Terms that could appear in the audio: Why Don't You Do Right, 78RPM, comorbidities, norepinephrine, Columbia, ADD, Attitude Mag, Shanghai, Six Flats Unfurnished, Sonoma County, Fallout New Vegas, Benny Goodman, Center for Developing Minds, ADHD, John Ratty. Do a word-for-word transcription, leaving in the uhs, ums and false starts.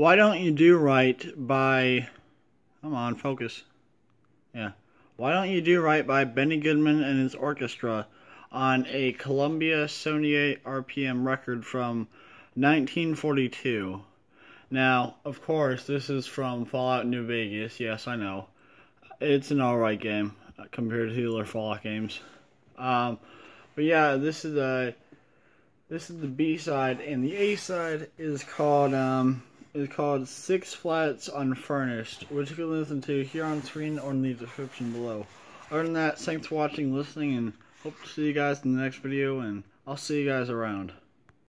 Why Don't You Do Right by, come on, focus, yeah, Why Don't You Do Right by Benny Goodman and his orchestra on a Columbia seventy-eight R P M record from nineteen forty-two. Now, of course, this is from Fallout New Vegas, yes, I know. It's an alright game compared to the other Fallout games. Um, but yeah, this is, a, this is the B-side, and the A-side is called, um... It's called Six Flats Unfurnished, which you can listen to here on screen or in the description below. Other than that, thanks for watching, listening, and hope to see you guys in the next video, and I'll see you guys around.